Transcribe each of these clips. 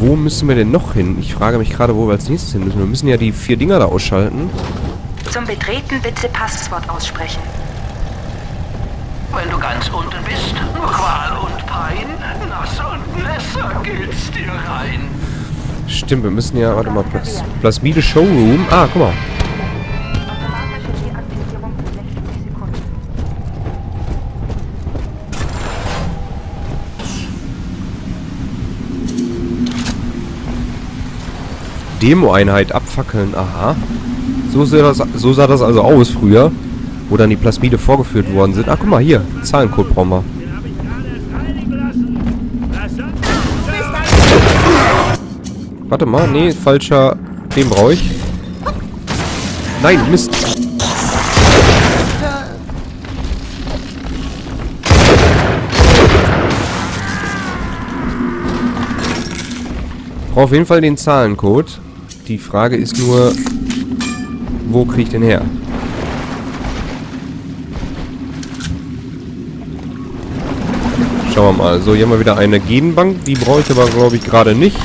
Wo müssen wir denn noch hin? Ich frage mich gerade, wo wir als nächstes hin müssen. Wir müssen ja die 4 Dinger da ausschalten. Zum Betreten bitte Passwort aussprechen. Wenn du ganz unten bist, nur Qual und Pein, nass und nässer geht's dir rein. Stimmt, wir müssen ja, warte mal, Plasmide Showroom. Ah, guck mal. Demo-Einheit abfackeln, aha. So sah das also aus früher, wo dann die Plasmide vorgeführt worden sind. Ah, guck mal, hier, Zahlencode brauchen wir. Warte mal, nee, falscher, den brauche ich. Nein, Mist. Brauche auf jeden Fall den Zahlencode. Die Frage ist nur, wo kriege ich den her? Schauen wir mal. So, hier haben wir wieder eine Genbank. Die brauche ich aber, glaube ich, gerade nicht.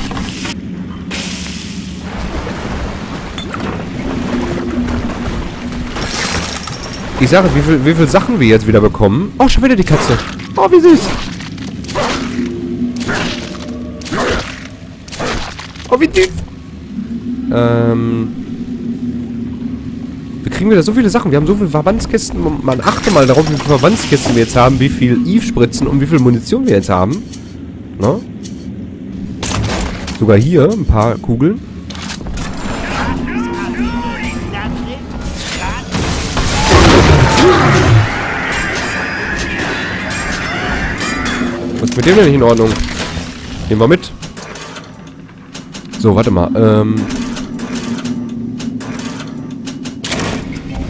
Ich sage, wie viel Sachen wir jetzt wieder bekommen. Oh, schon wieder die Katze. Oh, wie süß. Oh, wie süß. Wir kriegen wieder so viele Sachen. Wir haben so viele Verbandskästen. Man achte mal darauf, wie viele Verbandskästen wir jetzt haben, wie viel Eve-Spritzen und wie viel Munition wir jetzt haben. Ne? Sogar hier ein paar Kugeln. Was ist mit dem denn nicht in Ordnung? Nehmen wir mit. So, warte mal.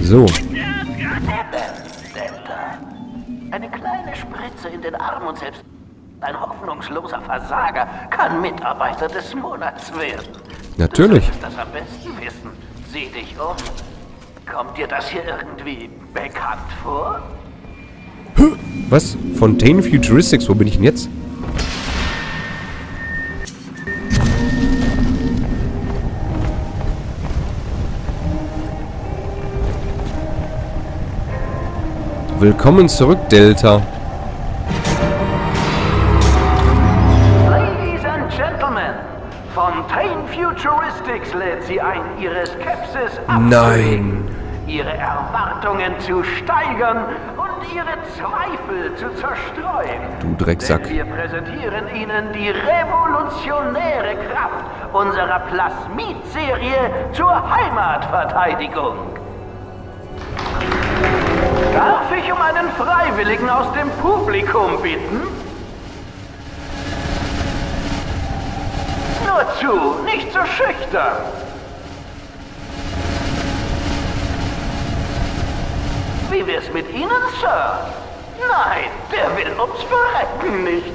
So. Eine kleine Spritze in den Arm und selbst ein hoffnungsloser Versager kann Mitarbeiter des Monats werden. Natürlich. Du solltest das am besten wissen. Sieh dich um. Kommt dir das hier irgendwie bekannt vor? Was? Fontaine Futuristics? Wo bin ich denn jetzt? Willkommen zurück, Delta. Ladies and Gentlemen, Fontaine Futuristics lädt Sie ein, Ihre Skepsis abzulegen, nein, Ihre Erwartungen zu steigern und Ihre Zweifel zu zerstreuen. Du Drecksack. Denn wir präsentieren Ihnen die revolutionäre Kraft unserer Plasmid-Serie zur Heimatverteidigung. Darf ich um einen Freiwilligen aus dem Publikum bitten? Nur zu, nicht so schüchtern. Wie wär's mit Ihnen, Sir? Nein, der will ums Verrecken nicht.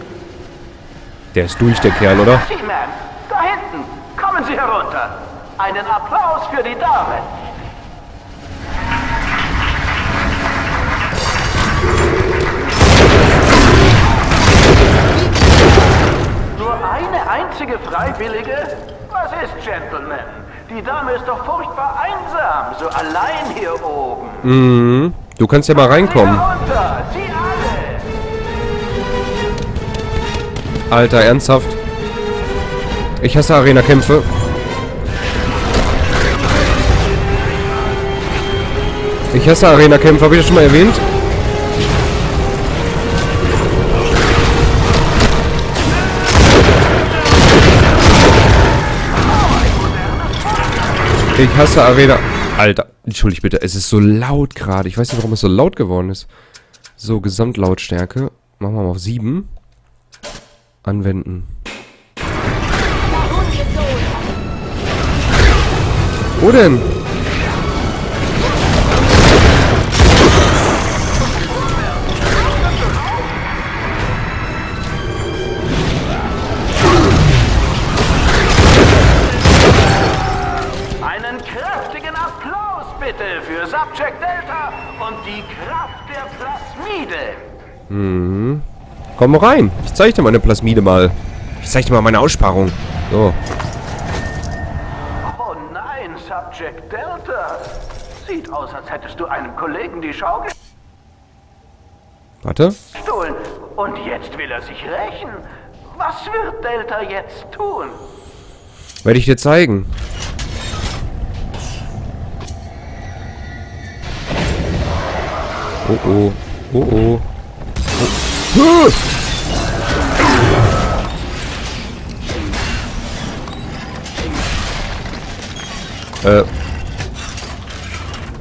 Der ist durch, der Kerl, oder? Sie, Ma'am. Da hinten. Kommen Sie herunter. Einen Applaus für die Dame. Eine einzige Freiwillige? Was ist, Gentlemen? Die Dame ist doch furchtbar einsam, so allein hier oben. Mhm. Du kannst ja mal reinkommen. Alter, ernsthaft? Ich hasse Arena-Kämpfe. Ich hasse Arena-Kämpfe, habe ich das schon mal erwähnt? Ich hasse Arena. Alter, entschuldigt bitte. Es ist so laut gerade. Ich weiß nicht, warum es so laut geworden ist. So, Gesamtlautstärke. Machen wir mal auf 7. Anwenden. Wo denn? Für Subject Delta und die Kraft der Plasmide. Mhm. Komm rein. Ich zeig dir meine Plasmide mal. Ich Ich zeig dir mal meine Aussparung. So. Oh nein, Subject Delta. Sieht aus, als hättest du einem Kollegen die Schau gestohlen. Warte. Und jetzt will er sich rächen. Was wird Delta jetzt tun? Werde ich dir zeigen. Oh oh. Oh oh. Oh.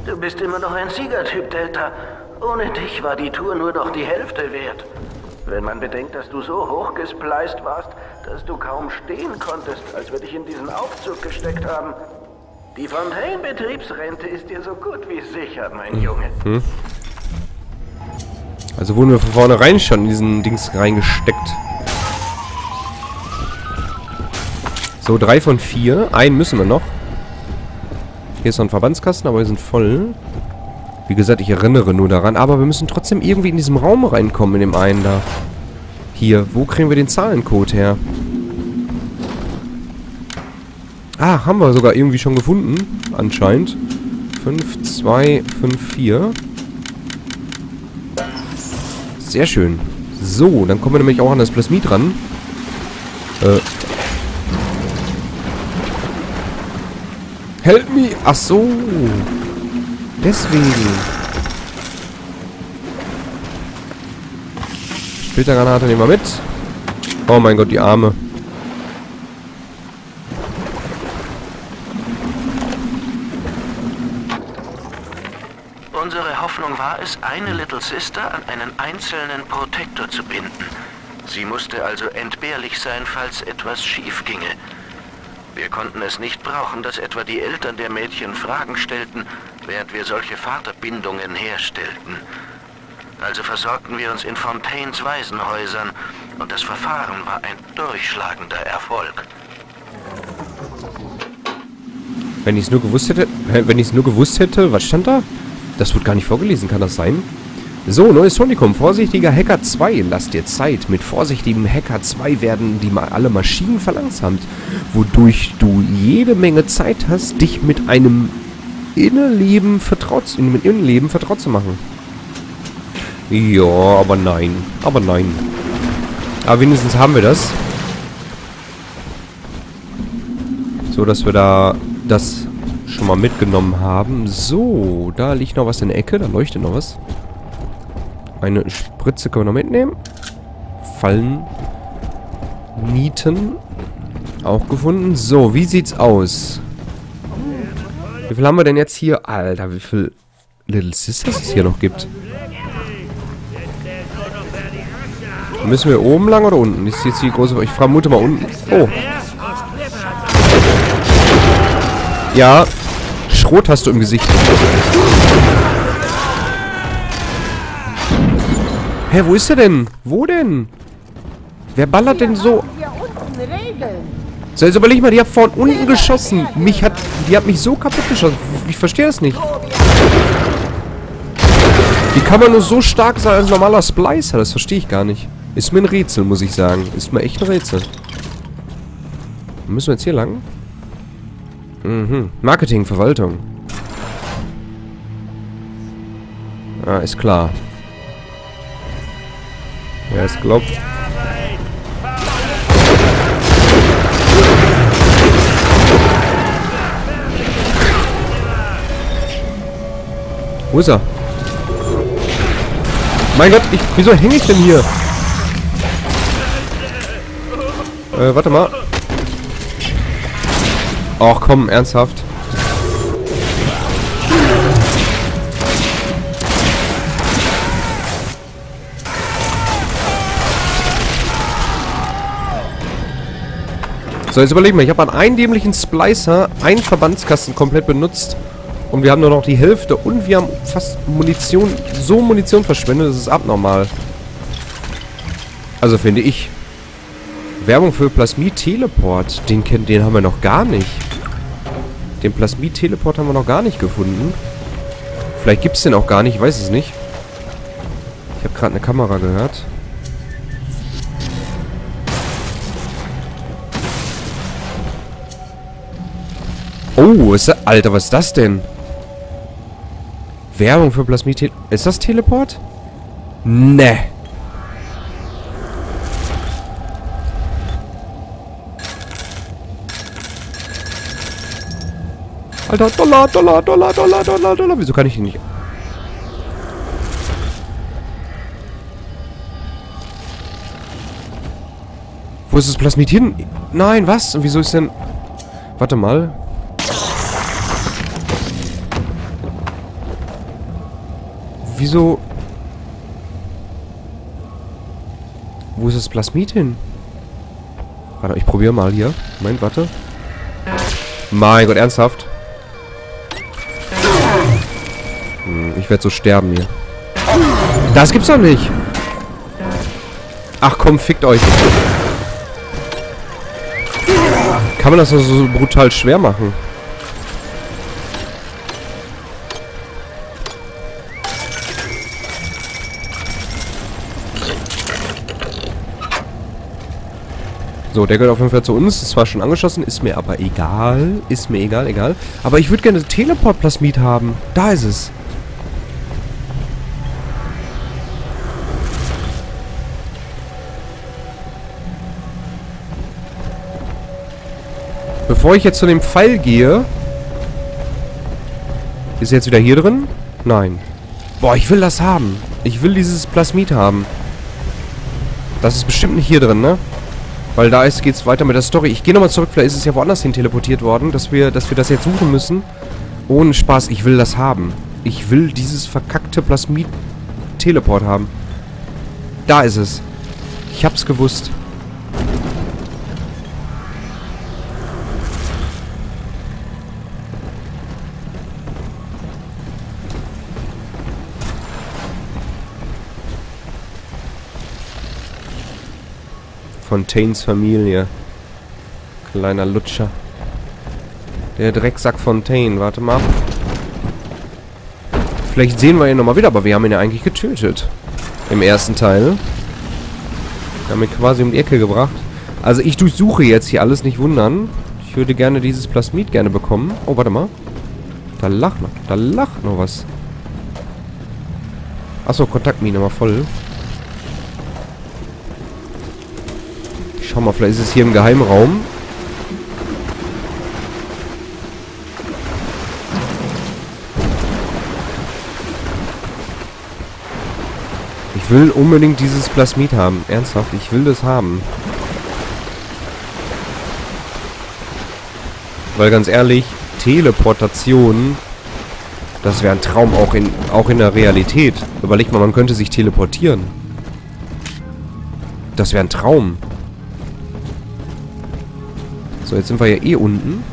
Du bist immer noch ein Siegertyp, Delta. Ohne dich war die Tour nur noch die Hälfte wert. Wenn man bedenkt, dass du so hochgespleist warst, dass du kaum stehen konntest, als wir dich in diesen Aufzug gesteckt haben. Die Fontaine-Betriebsrente ist dir so gut wie sicher, mein Junge. Hm. Also wurden wir von vornherein schon in diesen Dings reingesteckt. So, 3 von 4. Einen müssen wir noch. Hier ist noch ein Verbandskasten, aber wir sind voll. Wie gesagt, ich erinnere nur daran. Aber wir müssen trotzdem irgendwie in diesem Raum reinkommen, in dem einen da. Hier, wo kriegen wir den Zahlencode her? Ah, haben wir sogar irgendwie schon gefunden. Anscheinend. 5, 2, 5, 4. Sehr schön. So, dann kommen wir nämlich auch an das Plasmid ran. Help me! Ach so. Deswegen. Splittergranate nehmen wir mit. Oh mein Gott, die Arme. Unsere Hoffnung war es, eine Little Sister an einen einzelnen Protektor zu binden. Sie musste also entbehrlich sein, falls etwas schief ginge. Wir konnten es nicht brauchen, dass etwa die Eltern der Mädchen Fragen stellten, während wir solche Vaterbindungen herstellten. Also versorgten wir uns in Fontaines Waisenhäusern und das Verfahren war ein durchschlagender Erfolg. Wenn ich es nur gewusst hätte, was stand da? Das wird gar nicht vorgelesen, kann das sein? So, neues Sonikum, vorsichtiger Hacker 2, lasst dir Zeit. Mit vorsichtigem Hacker 2 werden alle Maschinen verlangsamt, wodurch du jede Menge Zeit hast, dich mit einem Innenleben vertraut zu machen. Ja, aber nein. Aber nein. Aber wenigstens haben wir das. So, dass wir da das schon mal mitgenommen haben. So, da liegt noch was in der Ecke, da leuchtet noch was. Eine Spritze können wir noch mitnehmen. Fallen. Nieten. Auch gefunden. So, wie sieht's aus? Wie viel haben wir denn jetzt hier? Alter, wie viel Little Sisters es hier noch gibt. Müssen wir oben lang oder unten? Ist jetzt die große... Ich vermute mal unten. Oh. Ja. Schrot hast du im Gesicht. Hä, wo ist er denn? Wo denn? Wer ballert denn so? So, jetzt überleg mal, die hat von unten geschossen. Die hat mich so kaputt geschossen. Ich verstehe das nicht. Wie kann man nur so stark sein als normaler Splicer? Das verstehe ich gar nicht. Ist mir ein Rätsel, muss ich sagen. Ist mir echt ein Rätsel. Müssen wir jetzt hier lang? Mhm. Marketing, Verwaltung. Ah, ist klar. Ja, es glaubt. Wo ist er? Mein Gott, wieso hänge ich denn hier? Warte mal. Ach komm, ernsthaft. So, jetzt überleg mal, ich habe an einem dämlichen Splicer einen Verbandskasten komplett benutzt und wir haben nur noch die Hälfte und wir haben fast Munition verschwendet, das ist abnormal. Also finde ich. Werbung für Plasmid Teleport, den haben wir noch gar nicht. Den Plasmid Teleport haben wir noch gar nicht gefunden. Vielleicht gibt es den auch gar nicht, ich weiß es nicht. Ich habe gerade eine Kamera gehört. Oh, ist das, Alter, was ist das denn? Werbung für Plasmid. Ist das Teleport? Ne. Alter, Dollar. Wieso kann ich ihn nicht... Wo ist das Plasmid hin? Nein, was? Und wieso ist denn... Warte mal. Wieso... Wo ist das Plasmid hin? Warte, ich probiere mal hier. Moment, warte. Mein Gott, ernsthaft? Ich werde so sterben hier. Das gibt's doch nicht. Ach komm, fickt euch. Kann man das doch so brutal schwer machen? So, der gehört auf jeden Fall zu uns. Ist zwar schon angeschossen, ist mir aber egal. Ist mir egal, egal. Aber ich würde gerne Teleport-Plasmid haben. Da ist es. Bevor ich jetzt zu dem Pfeil gehe... Ist er jetzt wieder hier drin? Nein. Boah, ich will das haben. Ich will dieses Plasmid haben. Das ist bestimmt nicht hier drin, ne? Weil da ist, geht's weiter mit der Story. Ich gehe nochmal zurück, vielleicht ist es ja woanders hin teleportiert worden, dass wir das jetzt suchen müssen. Ohne Spaß, ich will das haben. Ich will dieses verkackte Plasmid-Teleport haben. Da ist es. Ich hab's gewusst. Fontaines Familie. Kleiner Lutscher. Der Drecksack Fontaine. Warte mal. Vielleicht sehen wir ihn nochmal wieder, aber wir haben ihn ja eigentlich getötet. Im ersten Teil. Wir haben ihn quasi um die Ecke gebracht. Also ich durchsuche jetzt hier alles, nicht wundern. Ich würde gerne dieses Plasmid gerne bekommen. Oh, warte mal. Da lacht noch was. Achso, Kontaktmine war voll. Schau mal, vielleicht ist es hier im Geheimraum. Ich will unbedingt dieses Plasmid haben. Ernsthaft, ich will das haben. Weil ganz ehrlich, Teleportation, das wäre ein Traum auch in der Realität. Überlegt mal, man könnte sich teleportieren. Das wäre ein Traum. So, jetzt sind wir ja eh unten.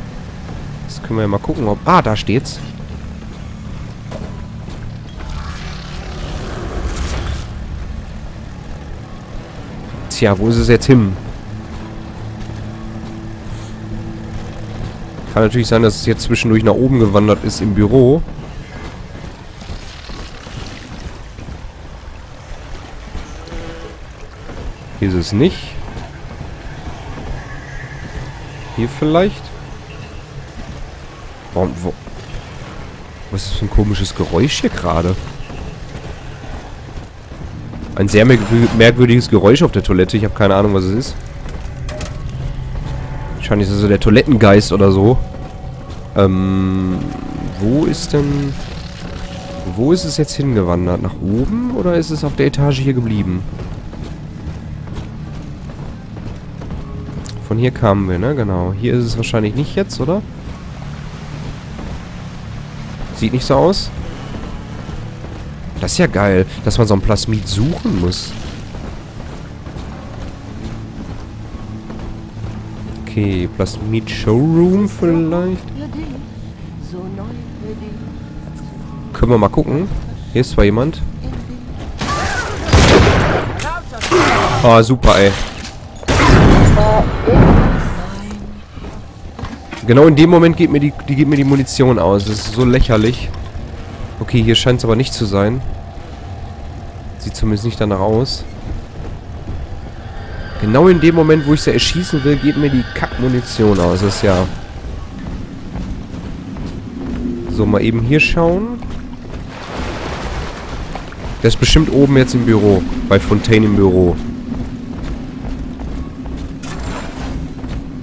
Jetzt können wir ja mal gucken, ob... Ah, da steht's. Tja, wo ist es jetzt hin? Kann natürlich sein, dass es jetzt zwischendurch nach oben gewandert ist im Büro. Hier ist es nicht. Hier vielleicht? Warum... Was ist das für ein komisches Geräusch hier gerade? Ein sehr merkwürdiges Geräusch auf der Toilette. Ich habe keine Ahnung, was es ist. Wahrscheinlich ist es so der Toilettengeist oder so. Wo ist denn... Wo ist es jetzt hingewandert? Nach oben? Oder ist es auf der Etage hier geblieben? Von hier kamen wir, ne? Genau. Hier ist es wahrscheinlich nicht jetzt, oder? Sieht nicht so aus. Das ist ja geil, dass man so ein Plasmid suchen muss. Okay, Plasmid Showroom vielleicht. Können wir mal gucken. Hier ist zwar jemand. Ah, super, ey. Genau in dem Moment geht mir die Munition aus. Das ist so lächerlich. Okay, hier scheint es aber nicht zu sein. Sieht zumindest nicht danach aus. Genau in dem Moment, wo ich sie erschießen will, geht mir die Kackmunition aus. Das ist ja... So, mal eben hier schauen. Der ist bestimmt oben jetzt im Büro. Bei Fontaine im Büro.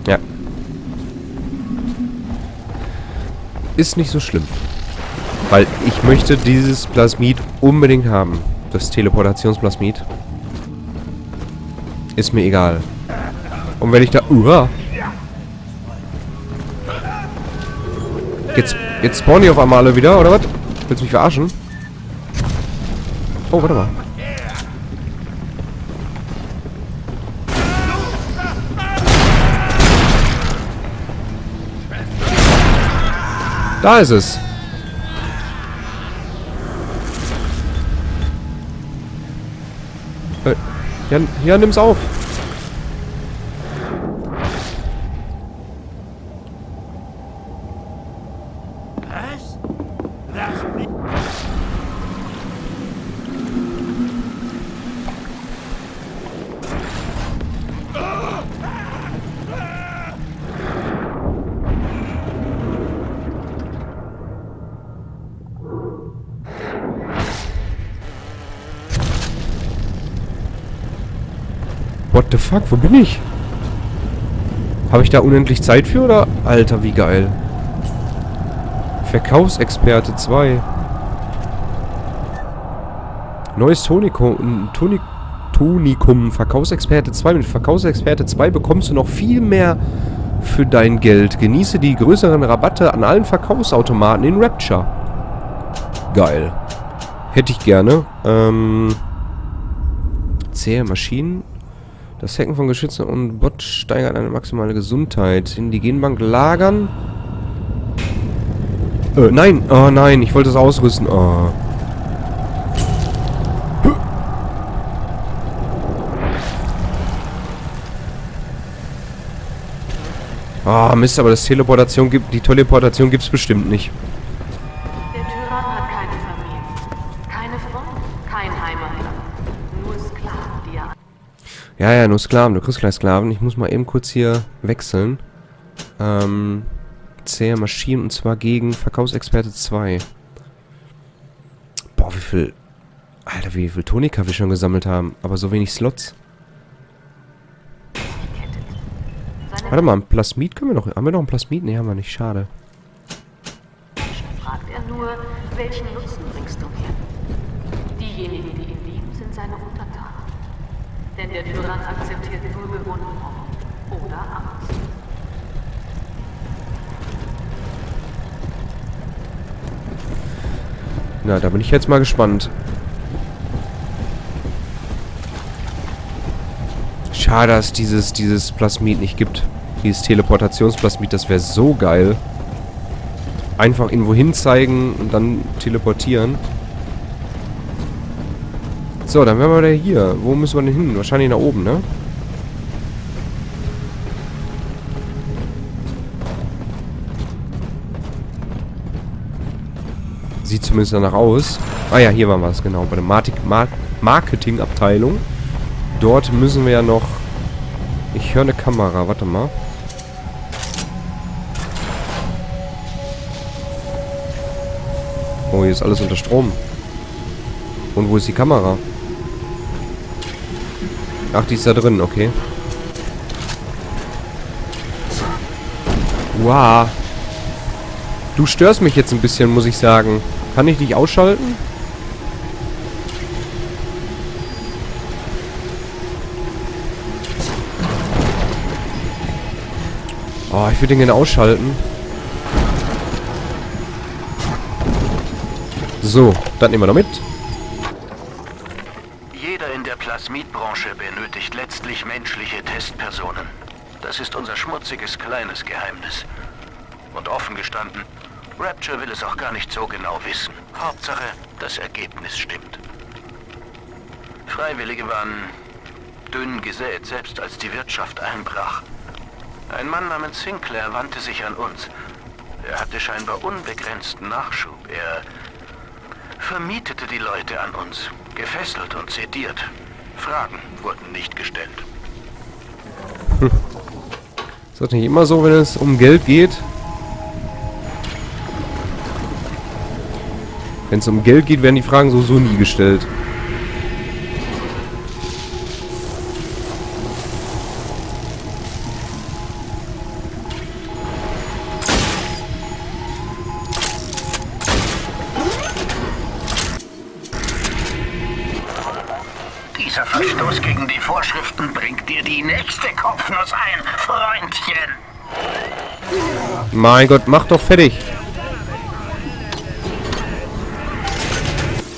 Ja. Ist nicht so schlimm. Weil ich möchte dieses Plasmid unbedingt haben. Das Teleportationsplasmid. Ist mir egal. Und wenn ich da... Jetzt spawnen die auf einmal alle wieder, oder was? Willst du mich verarschen? Oh, warte mal. Da ist es. Ja, nimm's auf. What the fuck? Wo bin ich? Habe ich da unendlich Zeit für, oder? Alter, wie geil. Verkaufsexperte 2. Neues Tonikum. Verkaufsexperte 2. Mit Verkaufsexperte 2 bekommst du noch viel mehr für dein Geld. Genieße die größeren Rabatte an allen Verkaufsautomaten in Rapture. Geil. Hätte ich gerne. Zähe Maschinen. Das Hacken von Geschützen und Bot steigert eine maximale Gesundheit. In die Genbank lagern. Nein! Oh nein, ich wollte es ausrüsten. Oh. Ah, Mist, aber das Teleportation gibt. Die Teleportation gibt's bestimmt nicht. Der Tyrann hat keine Familie. Keine Freunde, kein Heimat. Nur Sklaven, die er. Ja, nur Sklaven. Du kriegst gleich Sklaven. Ich muss mal eben kurz hier wechseln. Zähe Maschinen und zwar gegen Verkaufsexperte 2. Boah, wie viel... Alter, wie viel Tonika wir schon gesammelt haben. Aber so wenig Slots. Warte mal, ein Plasmid können wir noch... Haben wir noch ein Plasmid? Ne, haben wir nicht. Schade. ...fragt er nur, welchen Nutzen bringst du mir? Diejenigen, die ihn lieben, sind seine Untertanen. Denn der Tyrann akzeptiert nur gewonnenen Raum oder Angst. Na, da bin ich jetzt mal gespannt. Schade, dass dieses Plasmid nicht gibt. Dieses Teleportationsplasmid, das wäre so geil. Einfach irgendwo hin zeigen und dann teleportieren. So, dann wären wir wieder hier. Wo müssen wir denn hin? Wahrscheinlich nach oben, ne? Sieht zumindest danach aus. Ah ja, hier waren wir es, genau. Bei der Marketingabteilung. Dort müssen wir ja noch... Ich höre eine Kamera, warte mal. Oh, hier ist alles unter Strom. Und wo ist die Kamera? Ach, die ist da drin, okay. Wow. Du störst mich jetzt ein bisschen, muss ich sagen. Kann ich dich ausschalten? Oh, ich würde den gerne ausschalten. So, dann nehmen wir noch mit. Jeder in der Plasmidbranche benötigt letztlich menschliche Testpersonen. Das ist unser schmutziges kleines Geheimnis. Und offen gestanden, Rapture will es auch gar nicht so genau wissen. Hauptsache, das Ergebnis stimmt. Freiwillige waren dünn gesät, selbst als die Wirtschaft einbrach. Ein Mann namens Sinclair wandte sich an uns. Er hatte scheinbar unbegrenzten Nachschub. Er vermietete die Leute an uns, gefesselt und sediert. Fragen wurden nicht gestellt. Ist das nicht immer so, wenn es um Geld geht? Wenn es um Geld geht, werden die Fragen so nie gestellt. Dieser Verstoß gegen die Vorschriften bringt dir die nächste Kopfnuss ein, Freundchen. Mein Gott, mach doch fertig.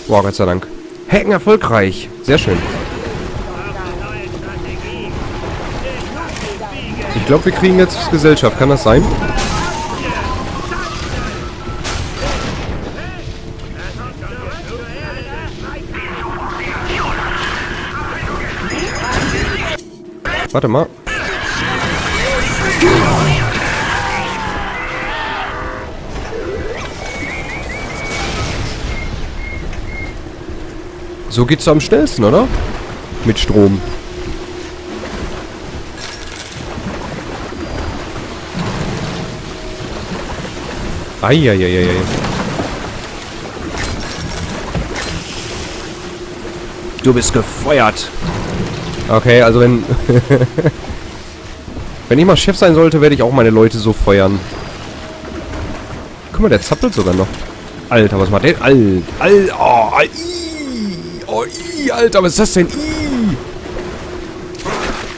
Boah, Gott sei Dank. Hacken erfolgreich. Sehr schön. Ich glaube, wir kriegen jetzt Gesellschaft. Kann das sein? Warte mal. So geht's am schnellsten, oder? Mit Strom. Eieieiei. Du bist gefeuert. Okay, also wenn... wenn ich mal Chef sein sollte, werde ich auch meine Leute so feuern. Guck mal, der zappelt sogar noch. Alter, was macht der? Alter, was ist das denn?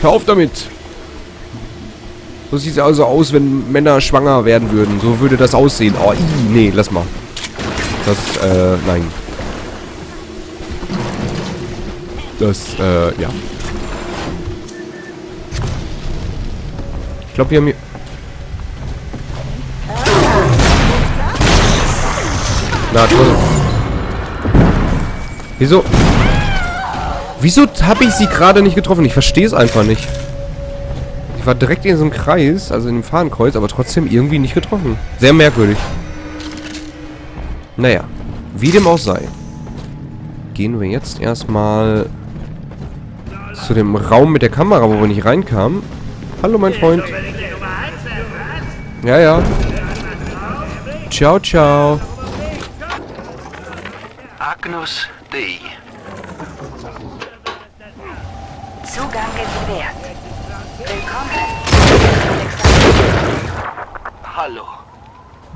Hör auf damit! So sieht es also aus, wenn Männer schwanger werden würden. So würde das aussehen. Nee, lass mal. Nein. Ja. Ich glaube, wir haben hier... Na, toll. Wieso? Wieso habe ich sie gerade nicht getroffen? Ich verstehe es einfach nicht. Ich war direkt in so einem Kreis, also in dem Fahnenkreuz, aber trotzdem irgendwie nicht getroffen. Sehr merkwürdig. Naja, wie dem auch sei. Gehen wir jetzt erstmal zu dem Raum mit der Kamera, wo wir nicht reinkamen. Hallo, mein Freund. Ja, ja. Ciao, ciao. Agnus Dei. Zugang gewährt. Willkommen. Hallo.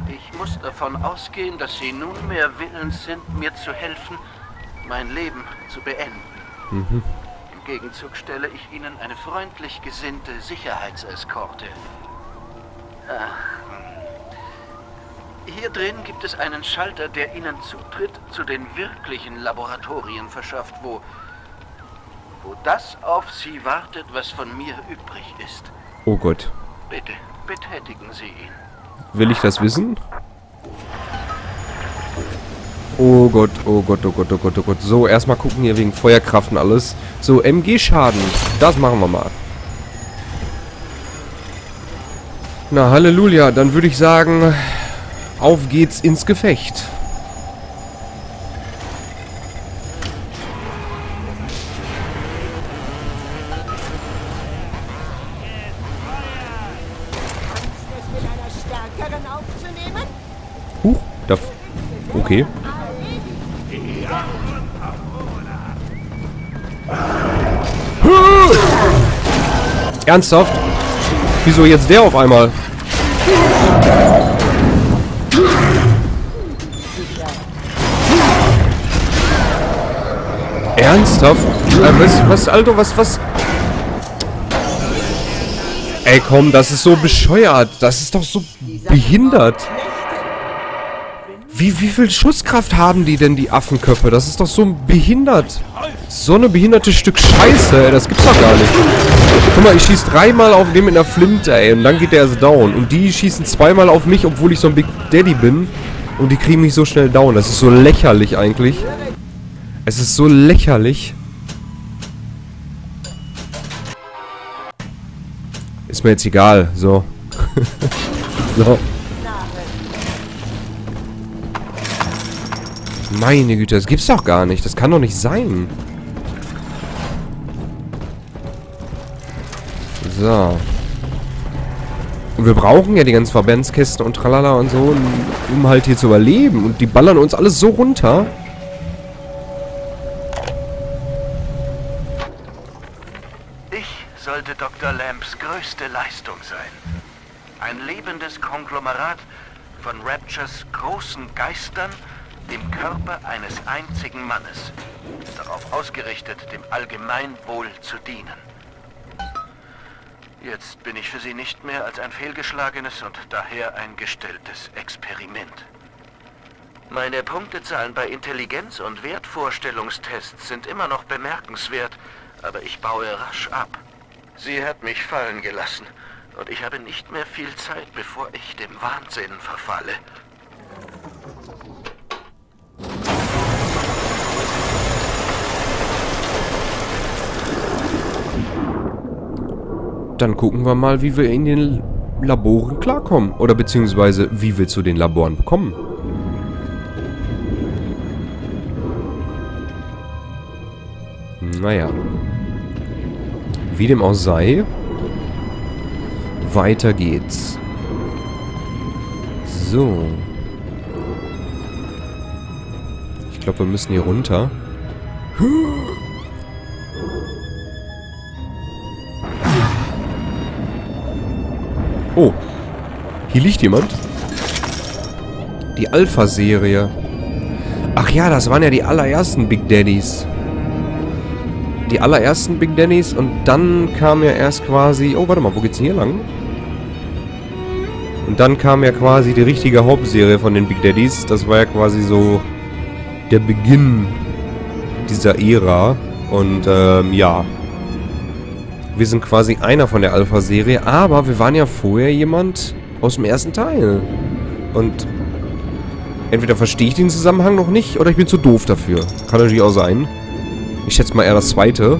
Ich muss davon ausgehen, dass Sie nunmehr willens sind, mir zu helfen, mein Leben zu beenden. Mhm. Im Gegenzug stelle ich Ihnen eine freundlich gesinnte Sicherheitseskorte. Hier drin gibt es einen Schalter, der Ihnen Zutritt zu den wirklichen Laboratorien verschafft, wo das auf Sie wartet, was von mir übrig ist. Oh Gott. Bitte, betätigen Sie ihn. Will ich das wissen? Oh Gott, oh Gott, oh Gott, oh Gott, oh Gott. So, erstmal gucken hier wegen Feuerkraft und alles. So, MG-Schaden. Das machen wir mal. Na, Halleluja. Dann würde ich sagen, auf geht's ins Gefecht. Huch, da... Okay. Ernsthaft? Wieso jetzt der auf einmal? Ernsthaft? Alter, was? Ey, komm, das ist so bescheuert. Das ist doch so behindert. Wie viel Schusskraft haben die denn, die Affenköpfe? Das ist doch so behindert. So eine behinderte Stück Scheiße, ey, das gibt's doch gar nicht. Guck mal, ich schieß dreimal auf den mit einer Flinte, ey, und dann geht der erst down. Und die schießen zweimal auf mich, obwohl ich so ein Big Daddy bin. Und die kriegen mich so schnell down. Das ist so lächerlich eigentlich. Es ist so lächerlich. Ist mir jetzt egal, so. So. Meine Güte, das gibt's doch gar nicht. Das kann doch nicht sein. So. Und wir brauchen ja die ganzen Verbandskisten und tralala und so, um halt hier zu überleben. Und die ballern uns alles so runter. Ich sollte Dr. Lambs größte Leistung sein. Ein lebendes Konglomerat von Raptures großen Geistern, dem Körper eines einzigen Mannes. Darauf ausgerichtet, dem Allgemeinwohl zu dienen. Jetzt bin ich für Sie nicht mehr als ein fehlgeschlagenes und daher ein gestelltes Experiment. Meine Punktezahlen bei Intelligenz- und Wertvorstellungstests sind immer noch bemerkenswert, aber ich baue rasch ab. Sie hat mich fallen gelassen und ich habe nicht mehr viel Zeit, bevor ich dem Wahnsinn verfalle. Dann gucken wir mal, wie wir in den Laboren klarkommen. Oder beziehungsweise, wie wir zu den Laboren kommen. Naja. Wie dem auch sei. Weiter geht's. So. Ich glaube, wir müssen hier runter. Oh, hier liegt jemand. Die Alpha-Serie. Ach ja, das waren ja die allerersten Big Daddies. Die allerersten Big Daddies und dann kam ja erst quasi... Oh, warte mal, wo geht's denn hier lang? Und dann kam ja quasi die richtige Hauptserie von den Big Daddies. Das war ja quasi so der Beginn dieser Ära. Und ja... Wir sind quasi einer von der Alpha-Serie, aber wir waren ja vorher jemand aus dem ersten Teil. Und entweder verstehe ich den Zusammenhang noch nicht, oder ich bin zu doof dafür. Kann natürlich auch sein. Ich schätze mal eher das zweite.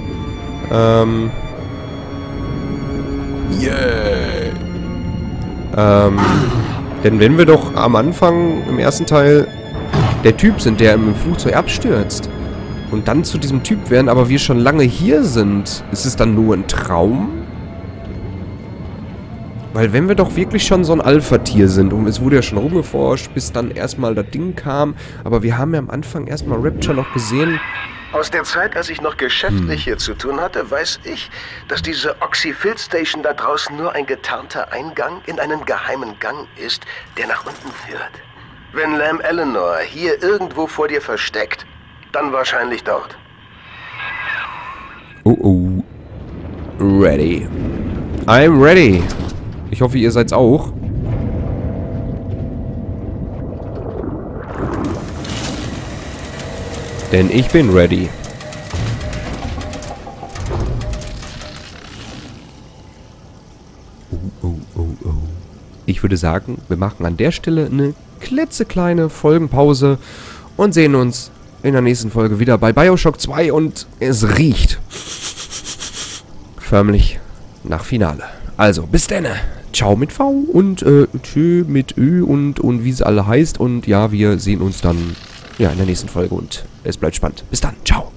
Yeah. Denn wenn wir doch am Anfang im ersten Teil der Typ sind, der im Flugzeug abstürzt, und dann zu diesem Typ werden, aber wir schon lange hier sind. Ist es dann nur ein Traum? Weil wenn wir doch wirklich schon so ein Alpha-Tier sind, und es wurde ja schon rumgeforscht, bis dann erstmal das Ding kam, aber wir haben ja am Anfang erstmal Rapture noch gesehen. Aus der Zeit, als ich noch geschäftlich hier zu tun hatte, weiß ich, dass diese Oxy-Fill-Station da draußen nur ein getarnter Eingang in einen geheimen Gang ist, der nach unten führt. Wenn Lamb Eleanor hier irgendwo vor dir versteckt, dann wahrscheinlich dort. Oh oh. Ready. I'm ready. Ich hoffe, ihr seid's auch. Denn ich bin ready. Oh oh oh oh. Ich würde sagen, wir machen an der Stelle eine klitzekleine Folgenpause und sehen uns in der nächsten Folge wieder bei BioShock 2 und es riecht förmlich nach Finale. Also, bis denne. Ciao mit V und tschö mit Ü und wie es alle heißt. Und ja, wir sehen uns dann ja in der nächsten Folge und es bleibt spannend. Bis dann. Ciao.